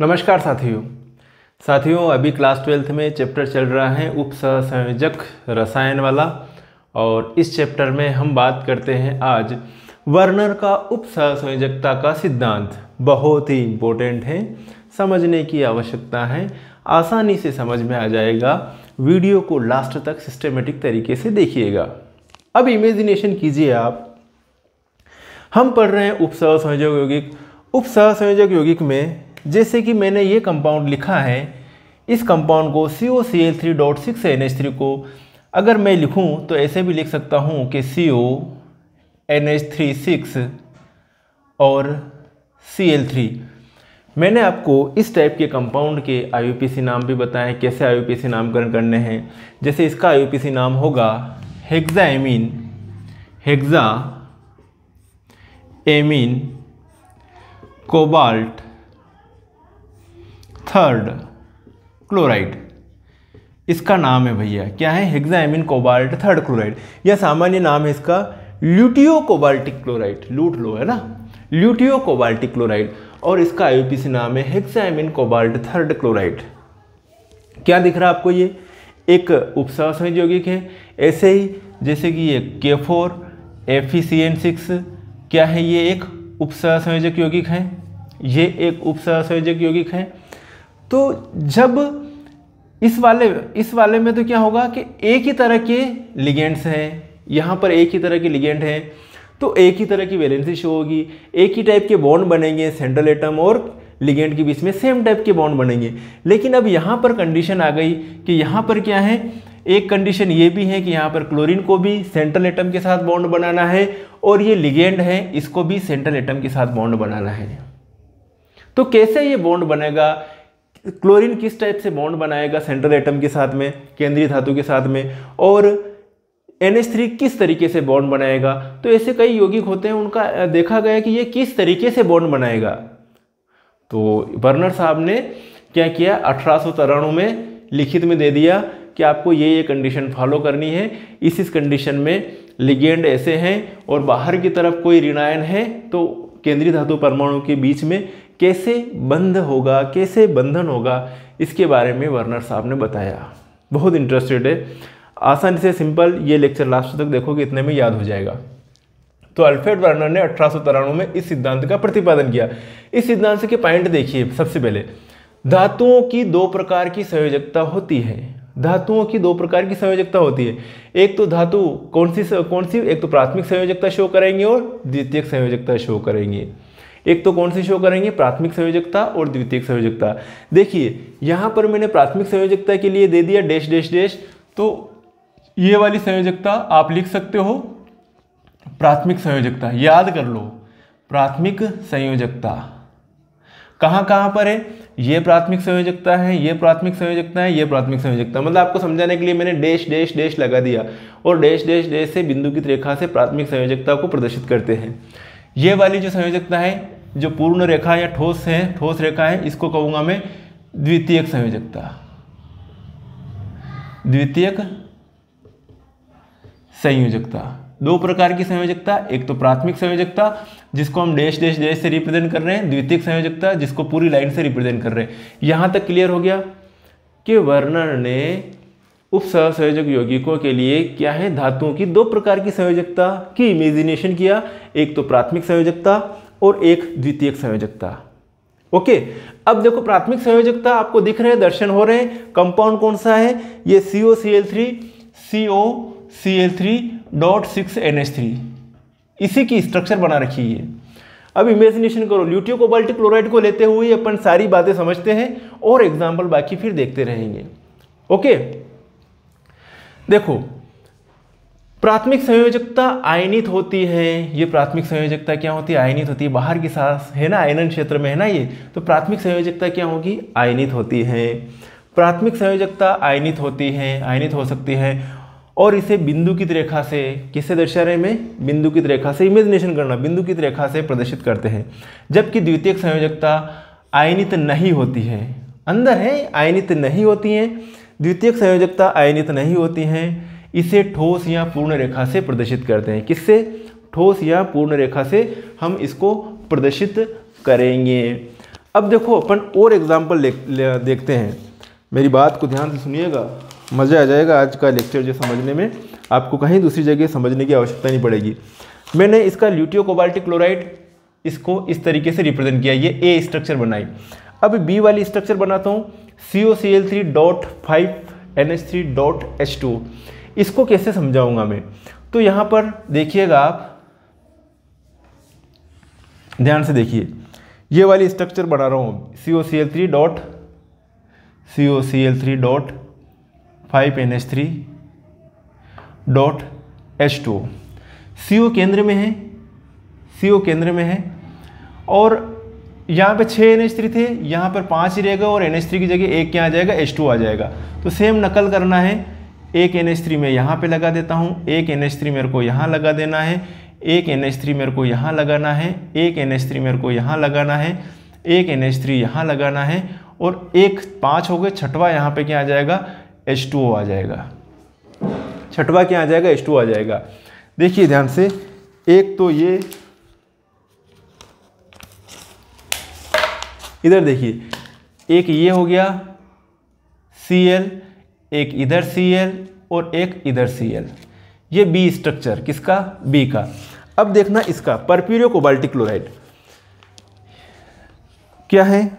नमस्कार साथियों, अभी क्लास 12th में चैप्टर चल रहा है उपसहसंयोजक रसायन वाला, और इस चैप्टर में हम बात करते हैं आज वर्नर का उपसहसंयोजकता का सिद्धांत। बहुत ही इम्पोर्टेंट है, समझने की आवश्यकता है, आसानी से समझ में आ जाएगा। वीडियो को लास्ट तक सिस्टमेटिक तरीके से देखिएगा। अब इमेजिनेशन कीजिए आप, हम पढ़ रहे हैं उपसहसंयोजक यौगिक। उपसहसंयोजक यौगिक में जैसे कि मैंने ये कंपाउंड लिखा है, इस कंपाउंड को COCl3.6NH3 को अगर मैं लिखूं तो ऐसे भी लिख सकता हूं कि CO NH3 6 और Cl3। मैंने आपको इस टाइप के कंपाउंड के IUPAC नाम भी बताएं, कैसे IUPAC नामकरण करने हैं। जैसे इसका IUPAC नाम होगा हेक्साएमीन, hexa amine, cobalt, third chloride. इसका नाम है भैया, क्या है? हेक्साएमीन कोबाल्ट थर्ड क्लोराइड, या सामान्य नाम है इसका ल्यूटियो कोबाल्टिक क्लोराइड। लूट लो, है ना, ल्यूटियो कोबाल्टिक क्लोराइड। और इसका IUPAC नाम है हेक्साएमीन कोबाल्ट थर्ड क्लोराइड। क्या दिख रहा है आपको? ये एक उपसहसंयोजक यौगिक है। ऐसे ही जैसे कि ये K4FeCN6 क्या है? ये एक उपसहसंयोजक यौगिक है, ये एक उपसहसंयोजक यौगिक है। तो जब इस वाले में तो क्या होगा कि एक ही तरह के लिगेंड्स हैं, यहाँ पर एक ही तरह के लिगेंड हैं, तो एक ही तरह की वैलेंसी शो होगी, एक ही टाइप के बॉन्ड बनेंगे। सेंट्रल एटम और लिगेंड के बीच में सेम टाइप के बॉन्ड बनेंगे। लेकिन अब यहाँ पर कंडीशन आ गई कि यहाँ पर क्या है, एक कंडीशन ये भी है कि यहाँ पर क्लोरीन को भी सेंट्रल एटम के साथ बॉन्ड बनाना है, और ये लिगेंड है, इसको भी सेंट्रल एटम के साथ बॉन्ड बनाना है। तो कैसे ये बॉन्ड बनेगा? क्लोरीन किस टाइप से बॉन्ड बनाएगा सेंट्रल एटम के साथ में, केंद्रीय धातु के साथ में, और NH3 किस तरीके से बॉन्ड बनाएगा? तो ऐसे कई यौगिक होते हैं, उनका देखा गया कि ये किस तरीके से बॉन्ड बनाएगा। तो वर्नर साहब ने क्या किया, 1893 में लिखित में दे दिया कि आपको ये कंडीशन फॉलो करनी है। इस कंडीशन में लिगेंड ऐसे हैं और बाहर की तरफ कोई ऋणायन है, तो केंद्रीय धातु परमाणु के बीच में कैसे बंध होगा, कैसे बंधन होगा, इसके बारे में वर्नर साहब ने बताया। बहुत इंटरेस्टेड है, आसानी से सिंपल, ये लेक्चर लास्ट तक देखोगे, इतने में याद हो जाएगा। तो अल्फ्रेड वर्नर ने 1893 में इस सिद्धांत का प्रतिपादन किया। इस सिद्धांत के पॉइंट देखिए। सबसे पहले, धातुओं की दो प्रकार की संयोजकता होती है। धातुओं की दो प्रकार की संयोजकता होती है। एक तो धातु कौन सी, एक तो प्राथमिक संयोजकता शो करेंगे और द्वितीयक संयोजकता शो करेंगे। एक तो कौन सी शो करेंगे? प्राथमिक संयोजकता और द्वितीयक संयोजकता। देखिए यहाँ पर मैंने प्राथमिक संयोजकता के लिए दे दिया डैश डैश डैश, तो ये वाली संयोजकता आप लिख सकते हो प्राथमिक संयोजकता। याद कर लो, प्राथमिक संयोजकता कहाँ पर है? ये प्राथमिक संयोजकता है, ये प्राथमिक संयोजकता है, ये प्राथमिक संयोजकता। मतलब आपको समझाने के लिए मैंने डैश डैश डैश लगा दिया, और डैश डैश डैश से बिंदुकित रेखा से प्राथमिक संयोजकता को प्रदर्शित करते हैं। ये वाली जो संयोजकता है, जो पूर्ण रेखा या ठोस है, ठोस रेखा है, इसको कहूँगा मैं द्वितीयक संयोजकता, द्वितीयक संयोजकता। दो प्रकार की संयोजकता, एक तो प्राथमिक संयोजकता जिसको हम डैश डैश डैश से रिप्रेजेंट कर रहे हैं, द्वितीयक संयोजकता जिसको पूरी लाइन से रिप्रेजेंट कर रहे हैं। यहाँ तक क्लियर हो गया कि वर्नर ने उपसहसंयोजक यौगिकों के लिए क्या है, धातुओं की दो प्रकार की संयोजकता की इमेजिनेशन किया। एक तो प्राथमिक संयोजकता और एक द्वितीयक संयोजकता। ओके, अब देखो प्राथमिक संयोजकता आपको दिख रहे हैं, दर्शन हो रहे हैं। कंपाउंड कौन सा है? ये COCl3.6NH3, इसी की स्ट्रक्चर बना रखी है। अब इमेजिनेशन करो, ल्यूटियो कोबाल्टिक क्लोराइड को लेते हुए अपन सारी बातें समझते हैं, और एग्जाम्पल बाकी फिर देखते रहेंगे। ओके, देखो प्राथमिक संयोजकता आयनित होती है। ये प्राथमिक संयोजकता क्या होती है? आयनित होती है। बाहर की सांस है ना, आयनन क्षेत्र में है ना, ये तो प्राथमिक संयोजकता क्या होगी? आयनित होती है। प्राथमिक संयोजकता आयनित होती है, आयनित हो सकती है, और इसे बिंदुकित रेखा से, किससे दर्शा रहे हैं? बिंदुकित रेखा से। इमेजिनेशन करना, बिंदुकित रेखा से प्रदर्शित करते हैं। जबकि द्वितीयक संयोजकता आयनित नहीं होती है, अंदर है, आयनित नहीं होती है। द्वितीयक संयोजकता आयनित नहीं होती हैं, इसे ठोस या पूर्ण रेखा से प्रदर्शित करते हैं। किससे? ठोस या पूर्ण रेखा से हम इसको प्रदर्शित करेंगे। अब देखो अपन और एग्जाम्पल देखते हैं। मेरी बात को ध्यान से सुनिएगा, मज़ा आ जाएगा। आज का लेक्चर जो समझने में आपको कहीं दूसरी जगह समझने की आवश्यकता नहीं पड़ेगी। मैंने इसका ल्यूटियो कोबाल्ट क्लोराइड इसको इस तरीके से रिप्रेजेंट किया, ये ए स्ट्रक्चर बनाई। अब बी वाली स्ट्रक्चर बनाता हूँ, COCl3.5NH3.H2। इसको कैसे समझाऊंगा मैं, तो यहाँ पर देखिएगा, आप ध्यान से देखिए, ये वाली स्ट्रक्चर बना रहा हूँ COCl3.5NH3.H2। CO केंद्र में है, CO केंद्र में है, और यहाँ पे 6 NH3 थे, यहाँ पर 5 ही रहेगा और NH3 की जगह एक क्या आ जाएगा, H2 आ जाएगा। तो सेम नकल करना है, एक NH3 में यहाँ पे लगा देता हूँ, एक NH3 मेरे को यहाँ लगा देना है, एक NH3 मेरे को यहाँ लगाना है, एक NH3 मेरे को यहाँ लगाना है, एक NH3 यहाँ लगाना है, और एक 5 हो गए, छठवा यहाँ पे क्या आ जाएगा, H2O आ जाएगा। छठवा क्या आ जाएगा, H2 आ जाएगा। देखिए ध्यान से, एक तो ये इधर देखिए, एक ये हो गया Cl, एक इधर Cl और एक इधर Cl। ये बी स्ट्रक्चर किसका, बी का। अब देखना इसका परप्यूरियो कोबाल्टिक क्लोराइड क्या है,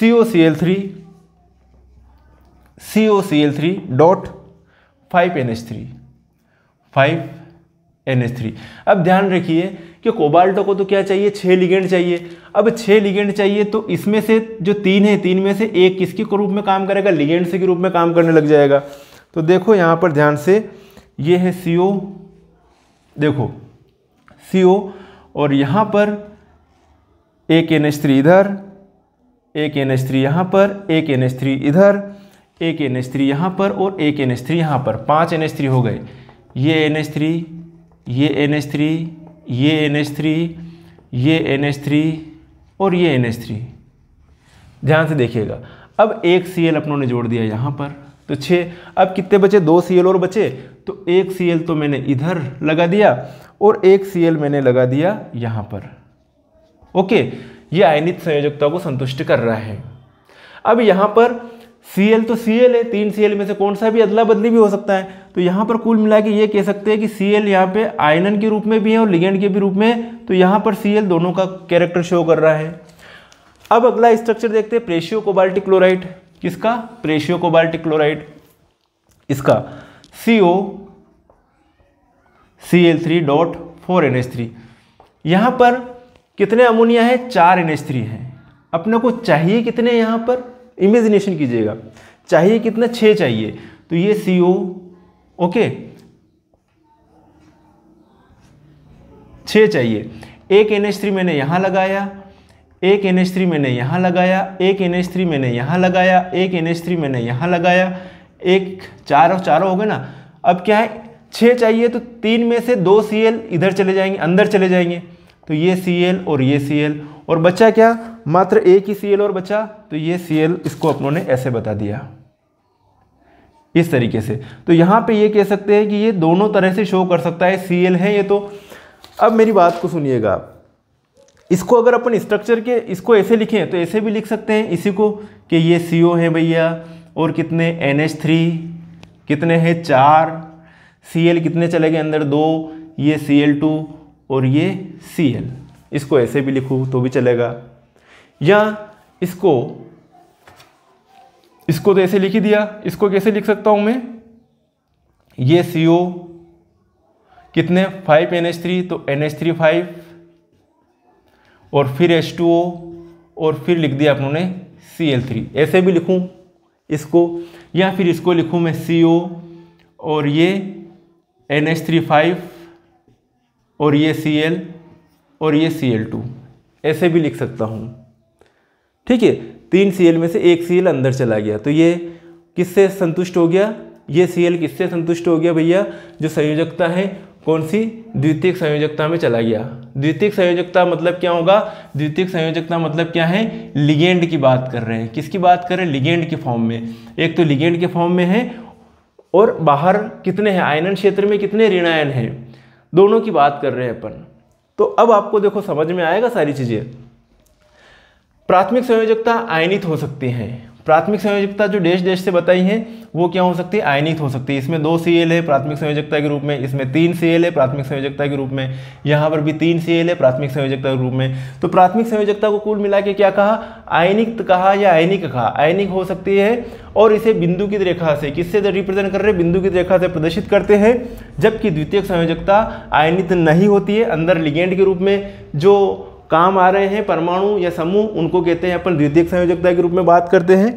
COCl3.5NH3। अब ध्यान रखिए कि कोबाल्टो को तो क्या चाहिए, 6 लिगेंड चाहिए। अब 6 लिगेंड चाहिए तो इसमें से जो 3 है, 3 में से एक किसके रूप में काम करेगा, लिगेंड से के रूप में काम करने लग जाएगा। तो देखो यहाँ पर ध्यान से, ये है CO, देखो CO, और यहाँ पर एक NH3 इधर, एक NH3 यहाँ पर, एक NH3 इधर, एक NH3 यहाँ पर और एक NH3 यहाँ पर। 5 NH3 हो गए, ये NH3, ये NH3, ये NH3, ये NH3 और ये NH3। ध्यान से देखिएगा, अब एक Cl अपनों ने जोड़ दिया यहाँ पर, तो 6। अब कितने बचे, 2 Cl और बचे। तो एक Cl तो मैंने इधर लगा दिया और एक Cl मैंने लगा दिया यहाँ पर। ओके, ये आयनित संयोजकता को संतुष्ट कर रहा है। अब यहाँ पर Cl तो Cl है, 3 Cl में से कौन सा भी अदला बदली भी हो सकता है। तो यहाँ पर कुल मिला के ये कह सकते हैं कि Cl यहाँ पे आयनन के रूप में भी है और लिगेंड के भी रूप में। तो यहाँ पर Cl दोनों का कैरेक्टर शो कर रहा है। अब अगला स्ट्रक्चर देखते हैं, प्रेशियो कोबाल्टिक क्लोराइड। किसका, प्रेशियो कोबाल्टिक क्लोराइड। इसका COCl3.4NH3। यहाँ पर कितने अमोनिया है, 4 NH3 हैं। अपने को चाहिए कितने, यहाँ पर इमेजिनेशन कीजिएगा, चाहिए कितने, 6 चाहिए। तो ये CO, ओके, 6 चाहिए। एक NH3 मैंने यहाँ लगाया, एक NH3 मैंने यहाँ लगाया, एक NH3 मैंने यहाँ लगाया, एक NH3 मैंने यहाँ लगाया, एक, 4 और 4 हो गए ना। अब क्या है, 6 चाहिए, तो 3 में से 2 Cl इधर चले जाएंगे, अंदर चले जाएंगे। तो ये Cl और ये Cl, और बचा क्या, मात्र एक ही Cl और बचा। तो ये Cl इसको अपनों ने ऐसे बता दिया, इस तरीके से। तो यहाँ पे ये कह सकते हैं कि ये दोनों तरह से शो कर सकता है, Cl है ये तो। अब मेरी बात को सुनिएगा, इसको अगर अपन स्ट्रक्चर के इसको ऐसे लिखें तो ऐसे भी लिख सकते हैं इसी को, कि ये CO है भैया, और कितने NH3 कितने हैं, 4, Cl कितने चले गए अंदर, 2, ये Cl2 और ये Cl। इसको ऐसे भी लिखूँ तो भी चलेगा, या इसको तो ऐसे लिख ही दिया। इसको कैसे लिख सकता हूँ मैं, ये CO कितने, 5 NH3, तो NH3 5 और फिर H2O और फिर लिख दिया अपनों ने Cl3। ऐसे भी लिखूँ इसको, या फिर इसको लिखूँ मैं CO और ये NH3 5 और ये Cl और ये Cl2। ऐसे भी लिख सकता हूँ, ठीक है। 3 Cl में से एक Cl अंदर चला गया, तो ये किससे संतुष्ट हो गया, ये Cl किससे संतुष्ट हो गया भैया, जो संयोजकता है कौन सी, द्वितीयक संयोजकता में चला गया। द्वितीयक संयोजकता मतलब क्या होगा, द्वितीयक संयोजकता मतलब क्या है, लिगेंड की बात कर रहे हैं। किसकी बात कर रहे हैं, लिगेंड के फॉर्म में। एक तो लिगेंड के फॉर्म में है और बाहर कितने हैं, आयनन क्षेत्र में कितने ऋणायन हैं, दोनों की बात कर रहे हैं अपन। तो अब आपको देखो समझ में आएगा सारी चीज़ें। प्राथमिक संयोजकता आयनित हो सकती है। प्राथमिक संयोजकता जो डैश डैश से बताई है वो क्या हो सकती है, आयनित हो सकती है। इसमें 2 Cl है प्राथमिक संयोजकता के रूप में, इसमें 3 Cl है प्राथमिक संयोजकता के रूप में, यहाँ पर भी 3 Cl है प्राथमिक संयोजकता के रूप में। तो प्राथमिक संयोजकता को कुल मिला के क्या कहा, आयनिक कहा या आयनिक कहा, आयनिक हो सकती है। और इसे बिंदु की रेखा से, किससे रिप्रेजेंट कर रहे हैं, बिंदु की रेखा से प्रदर्शित करते हैं। जबकि द्वितीयक संयोजकता आयनित नहीं होती है, अंदर लिगेंड के रूप में जो काम आ रहे हैं परमाणु या समूह उनको कहते हैं अपन द्वितीयक संयोजकता के रूप में बात करते हैं,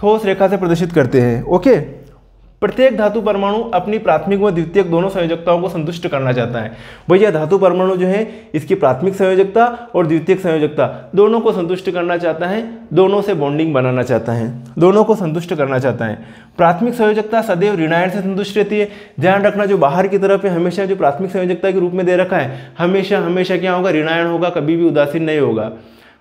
ठोस रेखा से प्रदर्शित करते हैं। ओके, प्रत्येक धातु परमाणु अपनी प्राथमिक व द्वितीयक दोनों संयोजकताओं को संतुष्ट करना चाहता है। भैया धातु परमाणु जो है इसकी प्राथमिक संयोजकता और द्वितीयक संयोजकता दोनों को संतुष्ट करना चाहता है, दोनों से बॉन्डिंग बनाना चाहता है, दोनों को संतुष्ट करना चाहता है। प्राथमिक संयोजकता सदैव ऋणायन से संतुष्ट रहती है। ध्यान रखना जो बाहर की तरफ है हमेशा, जो प्राथमिक संयोजकता के रूप में दे रखा है हमेशा हमेशा क्या होगा, ऋणायन होगा, कभी भी उदासीन नहीं होगा।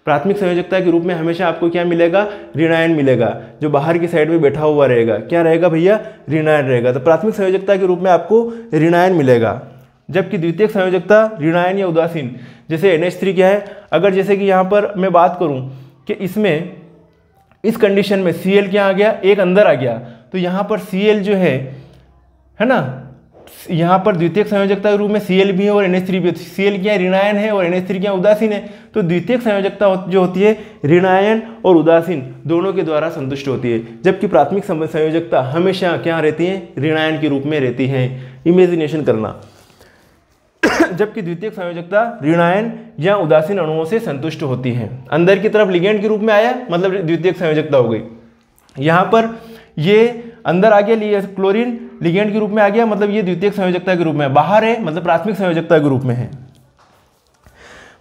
प्राथमिक संयोजकता के रूप में हमेशा आपको क्या मिलेगा, ऋणायन मिलेगा, जो बाहर की साइड में बैठा हुआ रहेगा, क्या रहेगा भैया, ऋणायन रहेगा। तो प्राथमिक संयोजकता के रूप में आपको ऋणायन मिलेगा। जबकि द्वितीयक संयोजकता ऋणायन या उदासीन, जैसे NH3 क्या है, अगर जैसे कि यहाँ पर मैं बात करूँ कि इसमें इस कंडीशन में Cl क्या आ गया, एक अंदर आ गया, तो यहाँ पर Cl जो है ना, यहाँ पर द्वितीयक संयोजकता के रूप में Cl भी है और NH3 भी है। Cl क्या है, ऋणायन है और NH3 क्या उदासीन है। तो द्वितीयक संयोजकता जो होती है ऋणायन और उदासीन दोनों के द्वारा संतुष्ट होती है। जबकि प्राथमिक संयोजकता हमेशा क्या रहती है, ऋणायन के रूप में रहती है, इमेजिनेशन करना। जबकि द्वितीयक संयोजकता ऋणायन या उदासीन अणुओं से संतुष्ट होती है। अंदर की तरफ लिगेंड के रूप में आया मतलब द्वितीयक संयोजकता हो गई। यहाँ पर ये अंदर आ गया क्लोरीन, लिगेंड के रूप में आ गया मतलब ये द्वितीयक संयोजकता के रूप में, बाहर है मतलब प्राथमिक संयोजकता के रूप में है।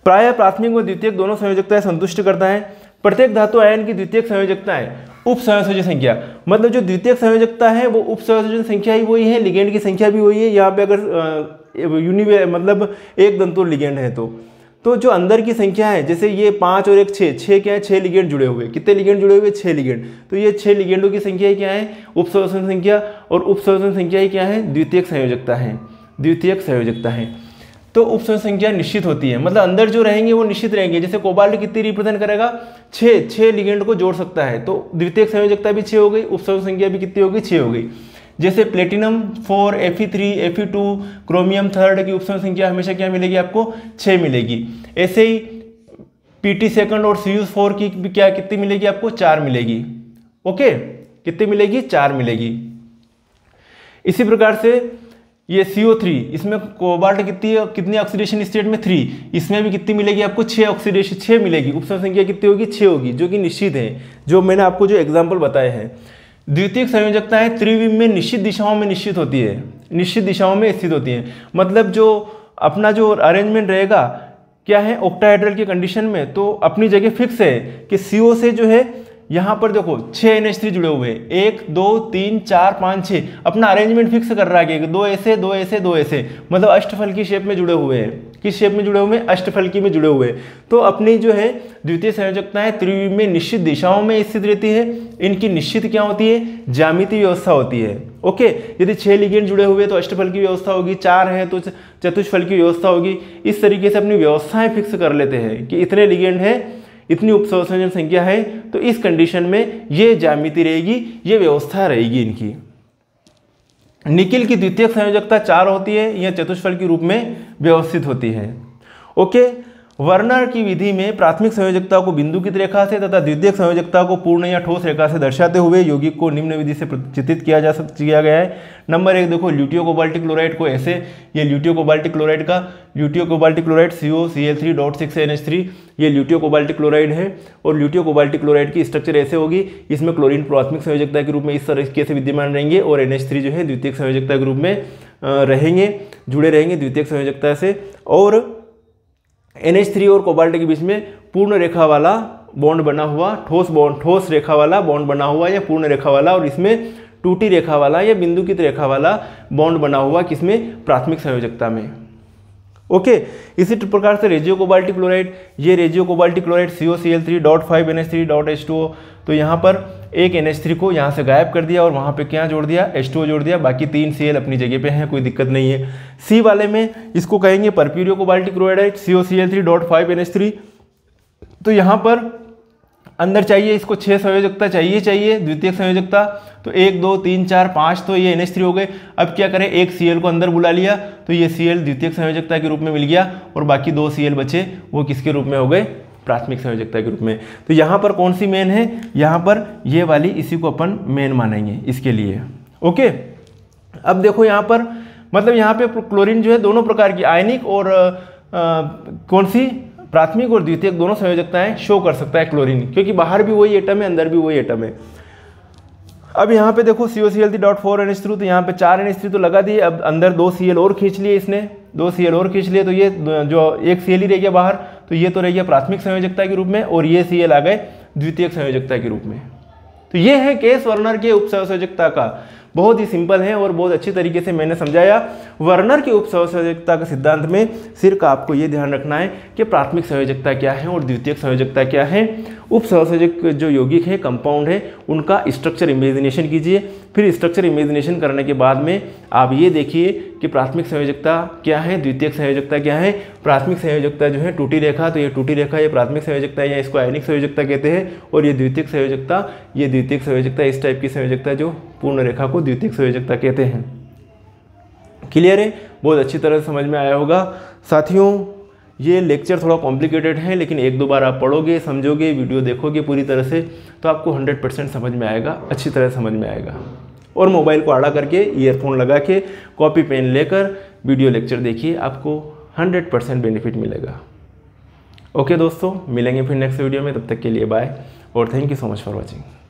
प्रायः प्राथमिक व द्वितीयक दोनों संयोजकताएं संतुष्ट करता है। प्रत्येक धातु आयन की द्वितीयक संयोजकताएं उपसहसंयोजक संख्या, मतलब जो द्वितीयक संयोजकता है वो उपसहसंयोजक संख्या ही वही है, लिगेंड की संख्या भी वही है। यहाँ पे अगर मतलब एक दंतुर लिगेंड है तो जो अंदर की संख्या है, जैसे ये 5 और 1 6 क्या है, 6 लिगेंड जुड़े हुए, कितने लिगेंड जुड़े हुए, 6 लिगेंड। तो ये 6 लिगेंडों की संख्या क्या है, उपसहसंयोजक संख्या, और उपसहसंयोजक संख्या ही क्या है, द्वितीयक संयोजकता है, द्वितीयक संयोजकता है। तो उपसहसंयोजक संख्या निश्चित होती है, मतलब अंदर जो रहेंगे वो निश्चित रहेंगे। जैसे कोबाल्ट कितनी रिप्रेजेंट करेगा, 6 लिगेंड को जोड़ सकता है, तो द्वितीयक संयोजकता भी 6 हो गई, उपसहसंयोजक संख्या भी कितनी हो गई, 6 हो गई। जैसे प्लेटिनम 4, Fe3, Fe2, क्रोमियम 3 की उपसहसंयोजक संख्या हमेशा क्या मिलेगी आपको, 6 मिलेगी। ऐसे ही Pt2 और Cu4 की भी क्या कितनी मिलेगी आपको, 4 मिलेगी। ओके, कितनी मिलेगी, 4 मिलेगी। इसी प्रकार से ये CO3, इसमें कोबाल्ट कितनी ऑक्सीडेशन स्टेट में, 3, इसमें भी कितनी मिलेगी आपको, 6 ऑक्सीडेशन, 6 मिलेगी। उपसहसंयोजक संख्या कितनी होगी, 6 होगी, जो कि निश्चित है, जो मैंने आपको जो एग्जाम्पल बताए हैं। द्वितीयक संयोजकताएं त्रिविम में निश्चित दिशाओं में निश्चित होती है, निश्चित दिशाओं में स्थित होती है, मतलब जो अपना जो अरेंजमेंट रहेगा क्या है, ऑक्टाहेड्रल की कंडीशन में तो अपनी जगह फिक्स है कि CO से जो है यहाँ पर देखो 6 NH3 जुड़े हुए, 1 2 3 4 5 6, अपना अरेंजमेंट फिक्स कर रहा है कि 2 ऐसे 2 ऐसे 2 ऐसे, मतलब अष्टफल की शेप में जुड़े हुए हैं। किस शेप में जुड़े हुए हैं, अष्टफलकी में जुड़े हुए। तो अपनी जो है द्वितीय संयोजकताएं त्रिविम में निश्चित दिशाओं में स्थित रहती है, इनकी निश्चित क्या होती है, ज्यामितीय व्यवस्था होती है। ओके, यदि 6 लिगेंड जुड़े हुए तो अष्टफलकी व्यवस्था होगी, 4 है तो चतुष्फलकी व्यवस्था होगी। इस तरीके से अपनी व्यवस्थाएं फिक्स कर लेते हैं कि इतने लिगेंड है, इतनी उपसहसंयोजक संख्या है, तो इस कंडीशन में ये ज्यामिति रहेगी, ये व्यवस्था रहेगी इनकी। निकिल की द्वितीयक संयोजकता 4 होती है, यह चतुष्फल के रूप में व्यवस्थित होती है। ओके, वर्नर की विधि में प्राथमिक संयोजकता को बिंदुकित रेखा से तथा द्वितीयक संयोजकता को पूर्ण या ठोस रेखा से दर्शाते हुए यौगिक को निम्न विधि से चित्रित किया गया है। नंबर 1 देखो, ल्यूटियो कोबाल्टिक क्लोराइड को ऐसे, ये ल्यूटियो कोबाल्टिक क्लोराइड का, luteo cobaltic chloride CO Cl3.6 NH3, ये ल्यूटियो कोबाल्टिक क्लोराइड है। और ल्यूटियो कोबाल्टिक क्लोराइड की स्ट्रक्चर ऐसे होगी, इसमें क्लोरीन प्राथमिक संयोजकता के रूप में इस तरह से विद्यमान रहेंगे और NH3 जो है द्वितीयक संयोजकता के रूप में रहेंगे, जुड़े रहेंगे द्वितीयक संयोजकता से। और NH3 और कोबाल्ट के बीच में पूर्ण रेखा वाला बॉन्ड बना हुआ, ठोस रेखा वाला बॉन्ड बना हुआ या पूर्ण रेखा वाला, और इसमें टूटी रेखा वाला या बिंदुकित रेखा वाला बॉन्ड बना हुआ किसमें, प्राथमिक संयोजकता में। ओके, इसी प्रकार से रेजियो कोबाल्टिक क्लोराइड, ये roseo cobaltic chloride COCl3.5 NH3.H2O, तो यहाँ पर एक NH3 को यहाँ से गायब कर दिया और वहाँ पे क्या जोड़ दिया, H2O जोड़ दिया, बाकी 3 Cl अपनी जगह पे हैं, कोई दिक्कत नहीं है। C वाले में इसको कहेंगे purpureo cobaltic chloride COCl3.5 NH3, तो यहाँ पर अंदर चाहिए इसको 6 संयोजकता चाहिए द्वितीयक संयोजकता, तो 1 2 3 4 5, तो ये NH3 हो गए। अब क्या करें, एक Cl को अंदर बुला लिया तो ये Cl द्वितीयक संयोजकता के रूप में मिल गया और बाकी 2 Cl बचे वो किसके रूप में हो गए, प्राथमिक संयोजकता के रूप में। तो यहाँ पर कौन सी मेन है, यहाँ पर ये वाली, इसी को अपन मेन मानेंगे इसके लिए। ओके, अब देखो यहाँ पर मतलब यहाँ पे क्लोरीन जो है दोनों प्रकार की आयनिक और कौन सी प्राथमिक और द्वितीयक दोनों संयोजकताएं शो कर सकता है क्लोरीन, क्योंकि बाहर भी वही एटम है अंदर भी वही एटम है। अब यहाँ पे देखो COCl3.4NH3, तो यहाँ पे 4 NH3 तो लगा दिए। अब अंदर 2 Cl और खींच लिए इसने, 2 Cl और खींच लिए, तो ये जो एक Cl ही रह गया बाहर, तो ये तो रह गया प्राथमिक संयोजकता के रूप में और ये Cl आ गए द्वितीयक संयोजकता के रूप में। तो ये है केस वर्नर के उपसहसंयोजकता का, बहुत ही सिंपल है और बहुत अच्छी तरीके से मैंने समझाया। वर्नर के उपसहसंयोजकता के सिद्धांत में सिर्फ आपको ये ध्यान रखना है कि प्राथमिक संयोजकता क्या है और द्वितीयक संयोजकता क्या है। उपसहसंयोजक जो यौगिक है, कंपाउंड है, उनका स्ट्रक्चर इमेजिनेशन कीजिए, फिर स्ट्रक्चर इमेजिनेशन करने के बाद में आप ये देखिए कि प्राथमिक संयोजकता क्या है, द्वितीयक संयोजकता क्या है। प्राथमिक संयोजकता जो है टूटी रेखा, तो ये टूटी रेखा ये प्राथमिक संयोजकता है या इसको आयनिक संयोजकता कहते हैं, और ये द्वितीयक संयोजकता, ये द्वितीयक संयोजकता इस टाइप की संयोजकता जो पूर्ण रेखा को द्वितीयक संयोजकता कहते हैं। क्लियर है, बहुत अच्छी तरह से समझ में आया होगा। साथियों, ये लेक्चर थोड़ा कॉम्प्लिकेटेड है, लेकिन 1-2 बार आप पढ़ोगे, समझोगे, वीडियो देखोगे पूरी तरह से तो आपको 100% समझ में आएगा, अच्छी तरह समझ में आएगा। और मोबाइल को आड़ा करके, ईयरफोन लगा के, कॉपी पेन लेकर वीडियो लेक्चर देखिए, आपको 100% बेनिफिट मिलेगा। ओके दोस्तों, मिलेंगे फिर नेक्स्ट वीडियो में, तब तक के लिए बाय और thank you so much for watching.